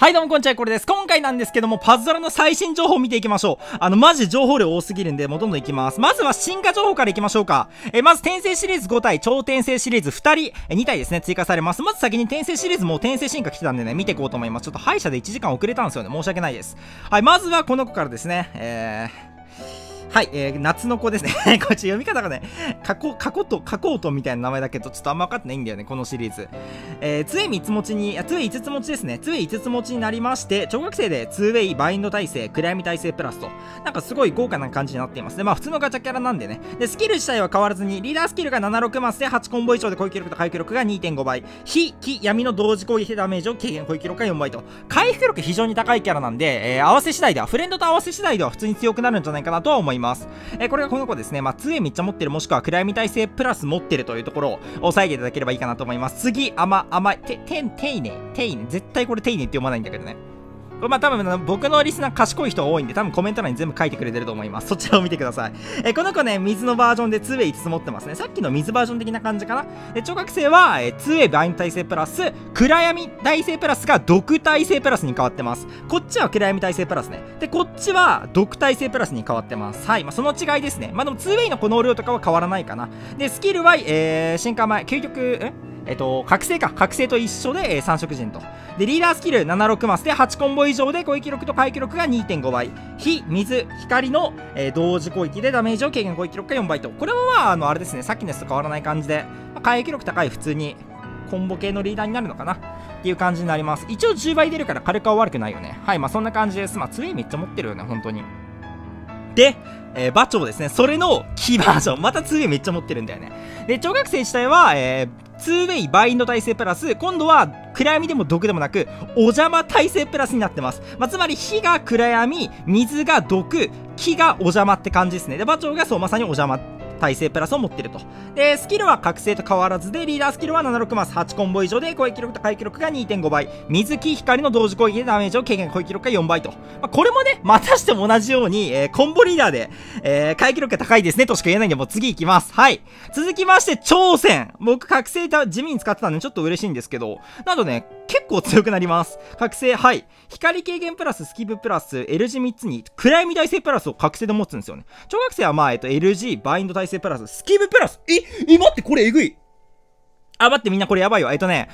はいどうもこんにちは、これです。今回なんですけども、パズドラの最新情報を見ていきましょう。マジ情報量多すぎるんで、もうどんどんいきます。まずは進化情報からいきましょうか。まず転生シリーズ5体、超転生シリーズ2体ですね、追加されます。まず先に転生シリーズも転生進化来てたんでね、見ていこうと思います。ちょっと歯医者で1時間遅れたんですよね。申し訳ないです。はい、まずはこの子からですね、はい、夏の子ですね。こっち読み方がね、かこうとみたいな名前だけど、ちょっとあんま分かってないんだよね、このシリーズ。杖3つ持ちに、杖5つ持ちですね。杖5つ持ちになりまして、小学生で 2way バインド耐性、暗闇耐性プラスと、なんかすごい豪華な感じになっています。で、まあ普通のガチャキャラなんでね。で、スキル自体は変わらずに、リーダースキルが76マスで8コンボ以上で攻撃力と回復力が 2.5 倍。火、木、闇の同時攻撃ダメージを軽減、攻撃力が4倍と。回復力非常に高いキャラなんで、合わせ次第では、フレンドと合わせ次第では普通に強くなるんじゃないかなとは思います。これがこの子ですね。まあ、杖めっちゃ持ってる、もしくは暗闇耐性プラス持ってるというところを押さえていただければいいかなと思います。次、ていね。絶対これていねって読まないんだけどね。まあ、多分僕のリスナー賢い人多いんで、多分コメント欄に全部書いてくれてると思います。そちらを見てください。この子ね、水のバージョンで 2way 5つ持ってますね。さっきの水バージョン的な感じかな。で、聴覚性は 2way バインド耐性プラス、暗闇耐性プラスが毒耐性プラスに変わってます。こっちは暗闇耐性プラスね。で、こっちは毒耐性プラスに変わってます。はい。まあ、その違いですね。まあ、でも 2way のこの量とかは変わらないかな。で、スキルは、進化前、究極、覚醒と一緒で、三色人と。で、リーダースキル76マスで8コンボ以上で攻撃力と回復力が 2.5 倍。火、水、光の、同時攻撃でダメージを軽減、攻撃力が4倍と。これはまあ、あれですね、さっきのやつと変わらない感じで、まあ、回復力高い普通にコンボ系のリーダーになるのかなっていう感じになります。一応10倍出るから軽くは悪くないよね。はい、まあそんな感じです。まあ、杖めっちゃ持ってるよね、本当に。で、バチョウですね。それのキーバージョン。また 2way めっちゃ持ってるんだよね。で、聴覚生自体は、2way バインド耐性プラス、今度は暗闇でも毒でもなく、お邪魔耐性プラスになってます。まあ、つまり火が暗闇、水が毒、木がお邪魔って感じですね。で、バチョウがそうまさにお邪魔耐性プラスを持ってると。で、スキルは覚醒と変わらずで、リーダースキルは76マス、8コンボ以上で攻撃力と回復力が 2.5 倍。水、木、光の同時攻撃でダメージを軽減、攻撃力が4倍と。まあ、これもね、またしても同じように、コンボリーダーで、回復力が高いですねとしか言えないんで、もう次行きます。はい。続きまして、挑戦。僕、覚醒地味に使ってたんで、ちょっと嬉しいんですけど、などね、結構強くなります。覚醒、はい。光軽減プラス、スキブプラス、LG3 つに、暗闇耐性プラスを覚醒で持つんですよね。小学生はまあ、LG、バインド耐性プラス、スキブプラス、待って、これえぐい。あ、待って、みんなこれやばいわ。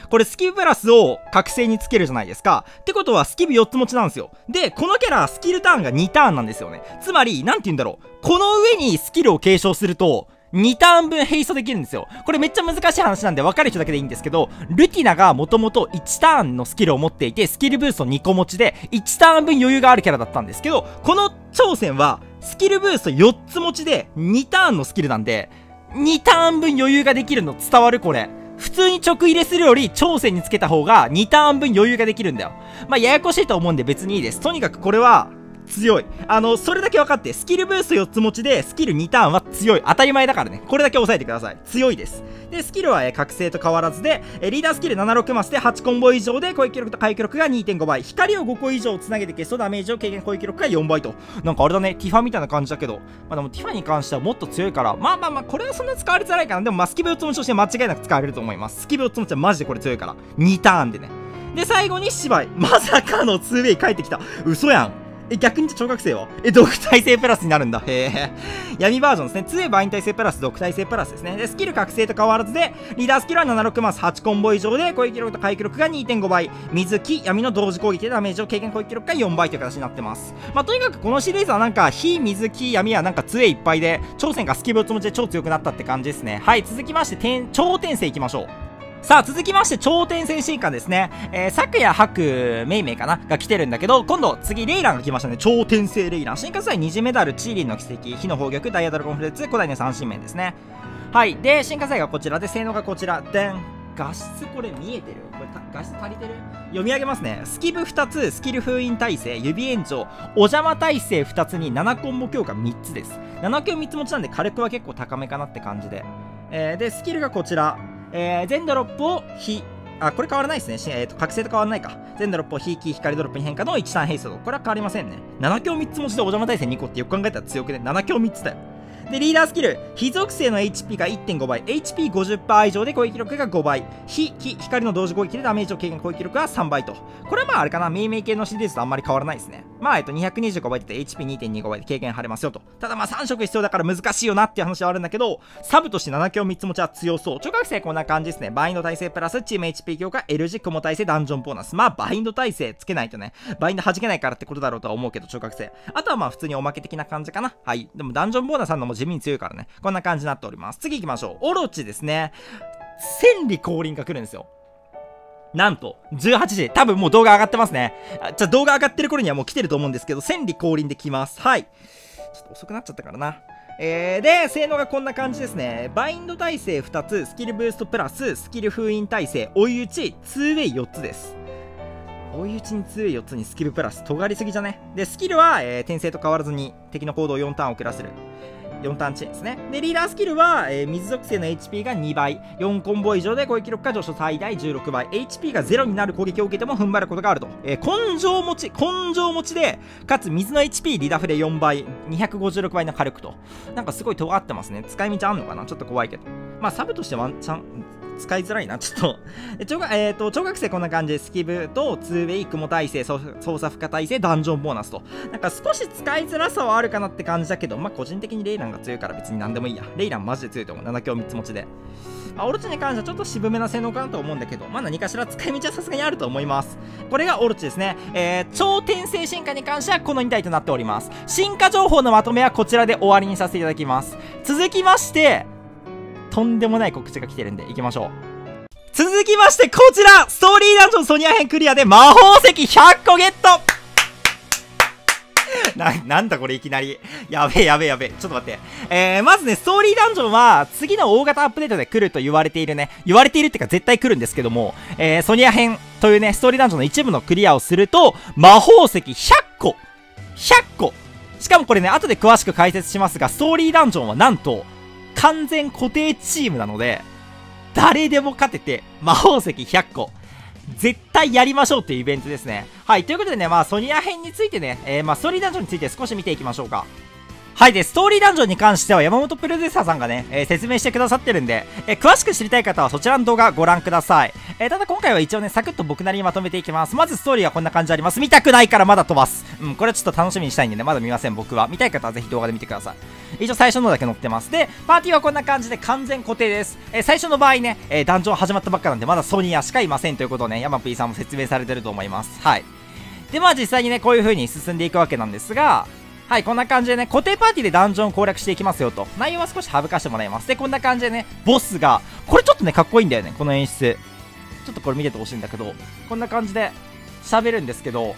これスキブプラスを覚醒につけるじゃないですか。ってことは、スキブ4つ持ちなんですよ。で、このキャラ、スキルターンが2ターンなんですよね。つまり、なんて言うんだろう。この上にスキルを継承すると、2ターン分並走できるんですよ。これめっちゃ難しい話なんで分かる人だけでいいんですけど、ルティナがもともと1ターンのスキルを持っていて、スキルブースト2個持ちで、1ターン分余裕があるキャラだったんですけど、この挑戦は、スキルブースト4つ持ちで2ターンのスキルなんで、2ターン分余裕ができるの伝わるこれ。普通に直入れするより挑戦につけた方が2ターン分余裕ができるんだよ。まあ、ややこしいと思うんで別にいいです。とにかくこれは、強い。それだけ分かって、スキルブースト4つ持ちで、スキル2ターンは強い。当たり前だからね。これだけ押さえてください。強いです。で、スキルは、覚醒と変わらずで、リーダースキル76マスで8コンボ以上で、攻撃力と回復力が 2.5 倍。光を5個以上つなげて消すとダメージを軽減、攻撃力が4倍と。なんかあれだね、ティファみたいな感じだけど。まあでもティファに関してはもっと強いから、まあ、これはそんな使われづらいかな。でもまあ、スキル4つ持ちとして間違いなく使われると思います。スキル4つ持ちはマジでこれ強いから。2ターンでね。で、最後に芝居。まさかの 2way 帰ってきた。嘘やん。逆に聴覚生は毒耐性プラスになるんだ。へえ。闇バージョンですね。2way バインド耐性プラス、毒耐性プラスですね。で、スキル覚醒と変わらずで、リーダースキルは76マス、8コンボ以上で、攻撃力と回復力が 2.5 倍。水、木、闇の同時攻撃でダメージを軽減、攻撃力が4倍という形になってます。まあ、とにかくこのシリーズはなんか、火、水、木、闇はなんか杖いっぱいで、挑戦がスキルをつもちで超強くなったって感じですね。はい、続きまして、超転生いきましょう。さあ、続きまして、超転生進化ですね。昨夜、白、メイメイかなが来てるんだけど、今度、次、レイランが来ましたね。超転生レイラン。進化祭、虹メダル、チーリンの奇跡、火の宝玉、ダイヤドラゴンフルーツ、古代の三神面ですね。はい。で、進化祭がこちらで、性能がこちら。でん。画質、これ見えてる？これ、画質足りてる？読み上げますね。スキブ2つ、スキル封印耐性、指炎上、お邪魔耐性2つに7コンボ強化3つです。7強3つ持ちなんで、火力は結構高めかなって感じで。で、スキルがこちら。全ドロップを火、これ変わらないですね。覚醒と変わらないか。全ドロップを火、光ドロップに変化の1ターン並走。これは変わりませんね。7強3つ持ちでお邪魔耐性2個ってよく考えたら強くね。7強3つだよ。で、リーダースキル、火属性の HP が 1.5 倍、HP50% 以上で攻撃力が5倍、光の同時攻撃でダメージを軽減、攻撃力が3倍と。これはまああれかな、命名系のシリーズとあんまり変わらないですね。まあ225倍って HP2.25 倍で軽減されますよと。ただまあ3色必要だから難しいよなっていう話はあるんだけど、サブとして7強3つ持ちは強そう。超覚醒こんな感じですね。バインド耐性プラスチーム HP 強化、L 字雲耐性ダンジョンボーナス。まあバインド耐性つけないとね、バインド弾けないからってことだろうとは思うけど、超覚醒。あとはまあ普通におまけ的な感じかな。はい。でもダンジョンボーナスさんのも地味に強いからね。こんな感じになっております。次行きましょう。オロチですね。千里降臨が来るんですよ。なんと、18時。多分もう動画上がってますね。じゃあ動画上がってる頃にはもう来てると思うんですけど、千里降臨で来ます。はい。ちょっと遅くなっちゃったからな。で、性能がこんな感じですね。バインド耐性2つ、スキルブーストプラス、スキル封印耐性、追い打ち、2way4 つです。追い打ちに 2way4 つにスキルプラス、尖りすぎじゃね。で、スキルは、転生と変わらずに敵の行動を4ターン遅らせる。4ターン遅延ですね。で、リーダースキルは、水属性の HP が2倍、4コンボ以上で攻撃力が上昇最大16倍、HP が0になる攻撃を受けても踏ん張ることがあると。根性持ちで、かつ水の HP リダフで4倍、256倍の火力と。なんかすごい尖ってますね。使い道あんのかな？ちょっと怖いけど。まあ、サブとしてワンチャン、使いづらいな、ちょっと。超覚醒こんな感じで、スキブと 2way 雲耐性、操作負荷耐性、ダンジョンボーナスと。なんか少し使いづらさはあるかなって感じだけど、まあ個人的にレイランが強いから別に何でもいいや。レイランマジで強いと思う。7強3つ持ちで。まあ、オロチに関してはちょっと渋めな性能かなと思うんだけど、まあ何かしら使い道はさすがにあると思います。これがオロチですね。超転生進化に関してはこの2体となっております。進化情報のまとめはこちらで終わりにさせていただきます。続きまして、とんでもない告知が来てるんで行きましょう。続きましてこちら、ストーリーダンジョンソニア編クリアで魔法石100個ゲットなんだこれいきなり。やべえ。ちょっと待って。まずね、ストーリーダンジョンは、次の大型アップデートで来ると言われているね。言われているってか絶対来るんですけども、ソニア編というね、ストーリーダンジョンの一部のクリアをすると、魔法石100個!しかもこれね、後で詳しく解説しますが、ストーリーダンジョンはなんと、完全固定チームなので、誰でも勝てて、魔法石100個。絶対やりましょうっていうイベントですね。はい、ということでね、まあ、ソニア編についてね、ストーリーダンジョンについて少し見ていきましょうか。はい、で、ストーリーダンジョンに関しては山本プロデューサーさんがね、説明してくださってるんで、詳しく知りたい方はそちらの動画ご覧ください。ただ今回は一応ね、サクッと僕なりにまとめていきます。まずストーリーはこんな感じあります。見たくないからまだ飛ばす。うん、これはちょっと楽しみにしたいんでね、まだ見ません、僕は。見たい方はぜひ動画で見てください。一応最初のだけ載ってます。で、パーティーはこんな感じで完全固定です。最初の場合ね、ダンジョン始まったばっかなんで、まだソニアしかいませんということをね、山 P さんも説明されてると思います。はい。で、まあ実際にね、こういう風に進んでいくわけなんですが、はい、こんな感じでね、固定パーティーでダンジョン攻略していきますよと。内容は少し省かしてもらいます。で、こんな感じでね、ボスが、これちょっとね、かっこいいんだよね、この演出。ちょっとこれ見ててほしいんだけど、こんな感じで喋るんですけど、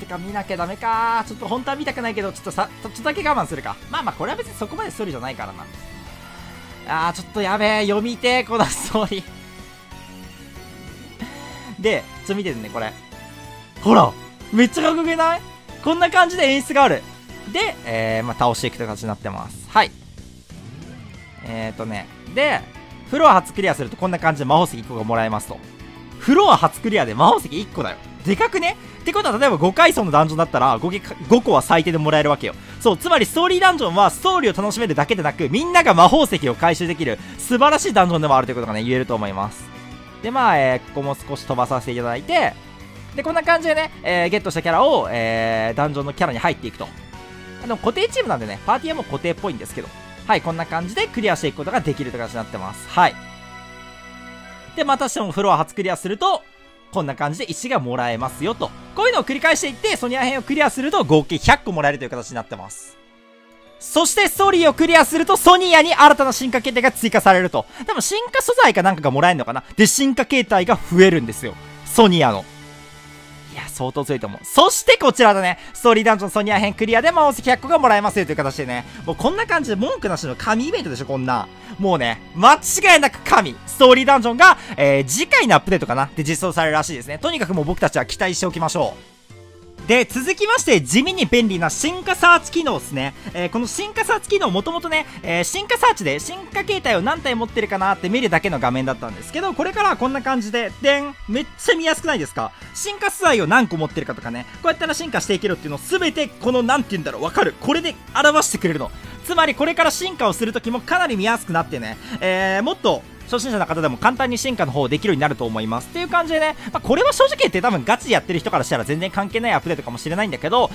てか見なきゃダメかー。ちょっと本当は見たくないけど、ちょっとだけ我慢するか。まあまあ、これは別にそこまでストーリーじゃないからな。ちょっとやべえ、読みてー、このストーリー。で、ちょっと見ててね、これ。ほら、めっちゃかっこよくない？こんな感じで演出がある。で、まあ、倒していくという形になってます。はい。で、フロア初クリアするとこんな感じで魔法石1個がもらえますと。フロア初クリアで魔法石1個だよ。でかくね？ってことは例えば5階層のダンジョンだったら 5個は最低でもらえるわけよ。そう、つまりストーリーダンジョンはストーリーを楽しめるだけでなく、みんなが魔法石を回収できる素晴らしいダンジョンでもあるということがね、言えると思います。で、まあ、ここも少し飛ばさせていただいて、で、こんな感じでね、ゲットしたキャラを、ダンジョンのキャラに入っていくと。固定チームなんでね、パーティーはもう固定っぽいんですけど。はい、こんな感じでクリアしていくことができるという形になってます。はい。で、またしてもフロア初クリアすると、こんな感じで石がもらえますよと。こういうのを繰り返していって、ソニア編をクリアすると合計100個もらえるという形になってます。そしてストーリーをクリアするとソニアに新たな進化形態が追加されると。多分進化素材かなんかがもらえるのかな。で、進化形態が増えるんですよ。ソニアの。いや、相当強いと思う。そしてこちらだね。ストーリーダンジョンソニア編クリアで魔法石100個がもらえますよという形でね。もうこんな感じで文句なしの神イベントでしょ、こんな。もうね、間違いなく神。ストーリーダンジョンが、次回のアップデートかなで実装されるらしいですね。とにかくもう僕たちは期待しておきましょう。で、続きまして、地味に便利な進化サーチ機能ですね。この進化サーチ機能、もともとね、進化サーチで進化形態を何体持ってるかなって見るだけの画面だったんですけど、これからはこんな感じで、でん、めっちゃ見やすくないですか？進化素材を何個持ってるかとかね、こうやったら進化していけるっていうのをすべて、この、なんて言うんだろう、わかる。これで表してくれるの。つまりこれから進化をする時もかなり見やすくなってね、もっと初心者の方でも簡単に進化の方できるようになると思いますっていう感じでね、まあ、これは正直言って多分ガチでやってる人からしたら全然関係ないアップデートかもしれないんだけど、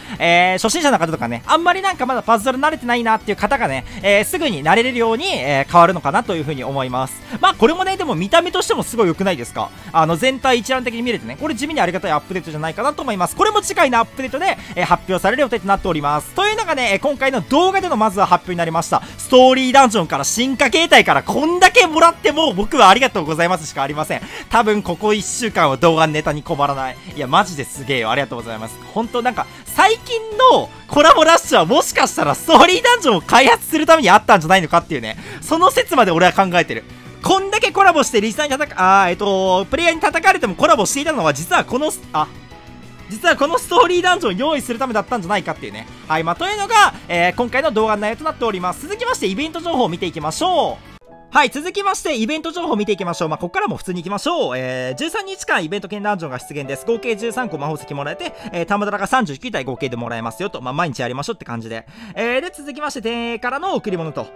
初心者の方とかね、あんまりなんかまだパズドラ慣れてないなっていう方がね、すぐに慣れれるように、変わるのかなというふうに思います。まあこれもね、でも見た目としてもすごい良くないですか。全体一覧的に見れてね、これ地味にありがたいアップデートじゃないかなと思います。これも次回のアップデートで、発表される予定となっております。というのがね、今回の動画でのまずは発表になりました。ストーリーダンジョンから進化形態からこんだけもらっても僕はありがとうございますしかありません。多分ここ1週間は動画ネタに困らない。いやマジですげえよ、ありがとうございます。本当なんか最近のコラボラッシュはもしかしたらストーリーダンジョンを開発するためにあったんじゃないのかっていうね、その説まで俺は考えてる。こんだけコラボしてリスナーにプレイヤーに叩かれてもコラボしていたのは実はこのストーリーダンジョンを用意するためだったんじゃないかっていうね。はい、まあというのが、今回の動画の内容となっております。続きましてイベント情報を見ていきましょう。はい、続きまして、イベント情報を見ていきましょう。まあ、ここからも普通に行きましょう。13日間イベント兼ダンジョンが出現です。合計13個魔法石もらえて、玉ドラが39体合計でもらえますよと。まあ、毎日やりましょうって感じで。で、続きまして、天影からの贈り物と。こ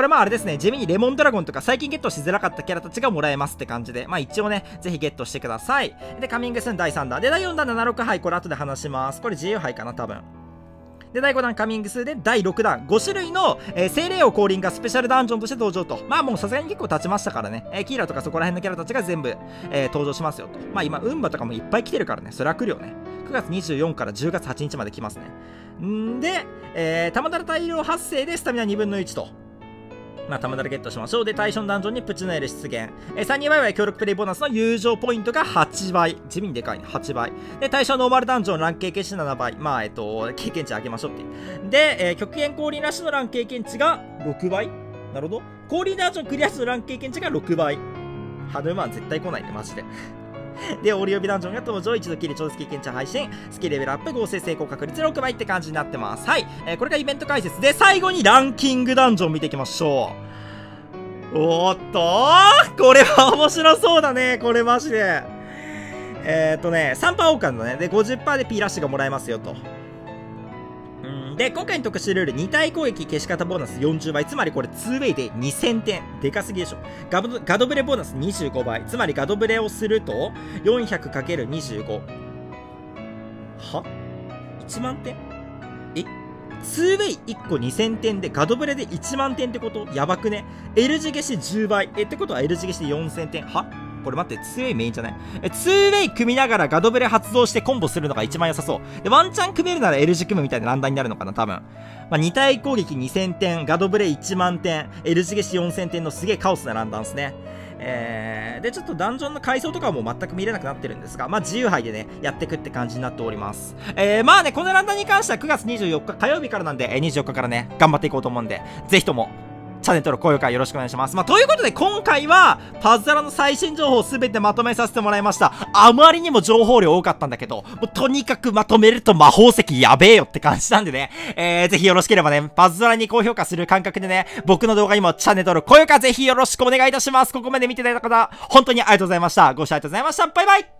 れまあ、あれですね、地味にレモンドラゴンとか最近ゲットしづらかったキャラたちがもらえますって感じで。まあ、一応ね、ぜひゲットしてください。で、カミングスーン第3弾。で、第4弾76杯、これ後で話します。これ自由杯かな、多分。で、第5弾カミングスーで第6弾5種類の、精霊王降臨がスペシャルダンジョンとして登場と。まあもうさすがに結構経ちましたからね、キーラとかそこら辺のキャラたちが全部、登場しますよと。まあ今ウンバとかもいっぱい来てるからね、それは来るよね。9月24から10月8日まで来ますね。んで、玉だら大量発生でスタミナ2分の1と。まあ、玉だらゲットしましょう。で、対象のダンジョンにプチノエル出現。3人ワイワイ協力プレイボーナスの友情ポイントが8倍。地味にでかいね。8倍。で、対象ノーマルダンジョン、ラン経験値7倍。まあ、経験値上げましょうっていう。で、極限降臨ラッシュのラン経験値が6倍。なるほど。降臨ダンジョンクリア時のラン経験値が6倍。ハヌマン絶対来ないね、マジで。で、オリオビダンジョンが登場。一度きり超絶経験値配信。スキルレベルアップ、合成成功確率6倍って感じになってます。はい。これがイベント解説で、最後にランキングダンジョン見ていきましょう。おーっとー、これは面白そうだね。これマジで。3% 王冠だね。で、50% で P ラッシュがもらえますよと。で、今回の特殊ルール、2体攻撃消し方ボーナス40倍。つまりこれ 2way で2000点。でかすぎでしょ。ガドブレボーナス25倍。つまりガドブレをすると、400×25。は ?1 万点え ?2way1 個2000点で、ガドブレで1万点ってことやばくね。L 字消し10倍。ってことは L 字消しで4000点。はこれ待って、2way メインじゃない。2way 組みながらガドブレ発動してコンボするのが一番良さそう。で、ワンチャン組めるなら L 字組むみたいなランダーになるのかな、多分。まあ、2体攻撃2000点、ガドブレ1万点、L 字消し4000点のすげえカオスなランダーですね。で、ちょっとダンジョンの階層とかはもう全く見れなくなってるんですが、まあ、自由杯でね、やってくって感じになっております。まあね、このランダーに関しては9月24日火曜日からなんで、24日からね、頑張っていこうと思うんで、ぜひとも。チャンネル登録、高評価よろしくお願いします。まあ、ということで今回はパズドラの最新情報を全てまとめさせてもらいました。あまりにも情報量多かったんだけど、もうとにかくまとめると魔法石やべえよって感じなんでね。ぜひよろしければね、パズドラに高評価する感覚でね、僕の動画にもチャンネル登録、高評価ぜひよろしくお願いいたします。ここまで見ていただいた方、本当にありがとうございました。ご視聴ありがとうございました。バイバイ。